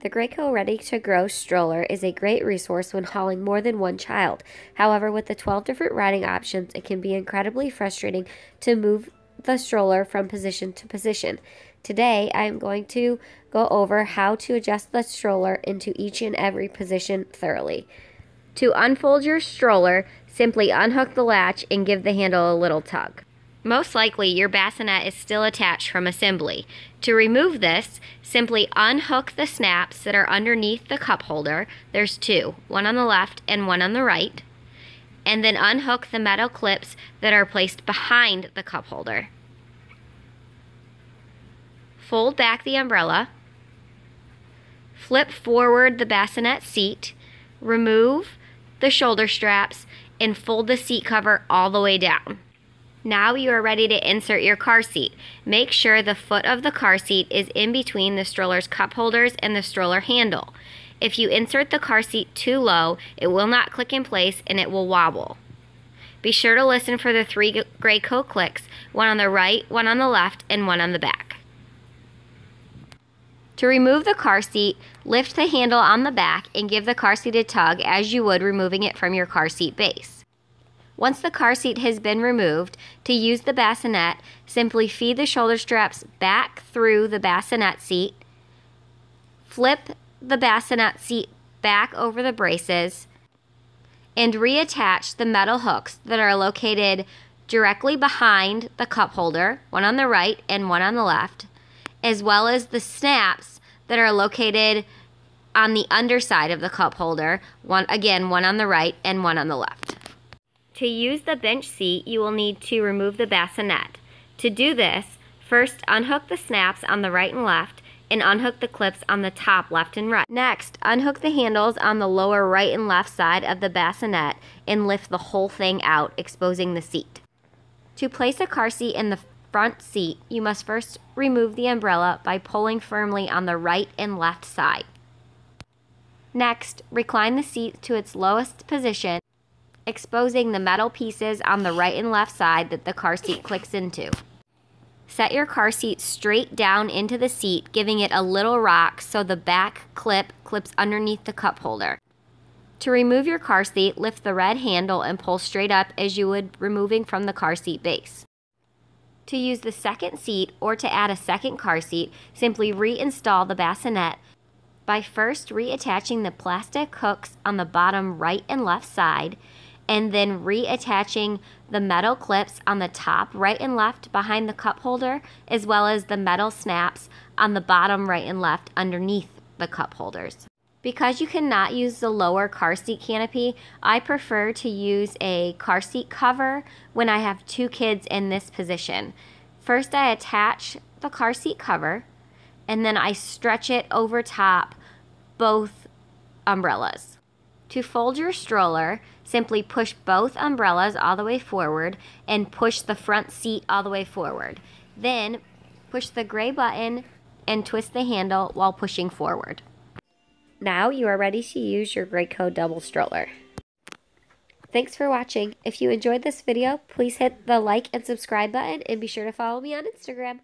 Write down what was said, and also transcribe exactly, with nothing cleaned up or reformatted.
The Graco Ready to Grow stroller is a great resource when hauling more than one child. However, with the twelve different riding options, it can be incredibly frustrating to move the stroller from position to position. Today, I am going to go over how to adjust the stroller into each and every position thoroughly. To unfold your stroller, simply unhook the latch and give the handle a little tug. Most likely, your bassinet is still attached from assembly. To remove this, simply unhook the snaps that are underneath the cup holder. There's two, one on the left and one on the right. And then unhook the metal clips that are placed behind the cup holder. Fold back the umbrella. Flip forward the bassinet seat. Remove the shoulder straps and fold the seat cover all the way down. Now you are ready to insert your car seat. Make sure the foot of the car seat is in between the stroller's cup holders and the stroller handle. If you insert the car seat too low, it will not click in place and it will wobble. Be sure to listen for the three Graco clicks, one on the right, one on the left, and one on the back. To remove the car seat, lift the handle on the back and give the car seat a tug as you would removing it from your car seat base. Once the car seat has been removed, to use the bassinet, simply feed the shoulder straps back through the bassinet seat, flip the bassinet seat back over the braces, and reattach the metal hooks that are located directly behind the cup holder, one on the right and one on the left, as well as the snaps that are located on the underside of the cup holder, one again, one on the right and one on the left. To use the bench seat, you will need to remove the bassinet. To do this, first unhook the snaps on the right and left and unhook the clips on the top left and right. Next, unhook the handles on the lower right and left side of the bassinet and lift the whole thing out, exposing the seat. To place a car seat in the front seat, you must first remove the umbrella by pulling firmly on the right and left side. Next, recline the seat to its lowest position, exposing the metal pieces on the right and left side that the car seat clicks into. Set your car seat straight down into the seat, giving it a little rock so the back clip clips underneath the cup holder. To remove your car seat, lift the red handle and pull straight up as you would removing from the car seat base. To use the second seat or to add a second car seat, simply reinstall the bassinet by first reattaching the plastic hooks on the bottom right and left side, and then reattaching the metal clips on the top right and left behind the cup holder, as well as the metal snaps on the bottom right and left underneath the cup holders. Because you cannot use the lower car seat canopy, I prefer to use a car seat cover when I have two kids in this position. First, I attach the car seat cover, and then I stretch it over top both umbrellas. To fold your stroller, simply push both umbrellas all the way forward and push the front seat all the way forward. Then push the gray button and twist the handle while pushing forward. Now you are ready to use your Graco double stroller. Thanks for watching. If you enjoyed this video, please hit the like and subscribe button and be sure to follow me on Instagram.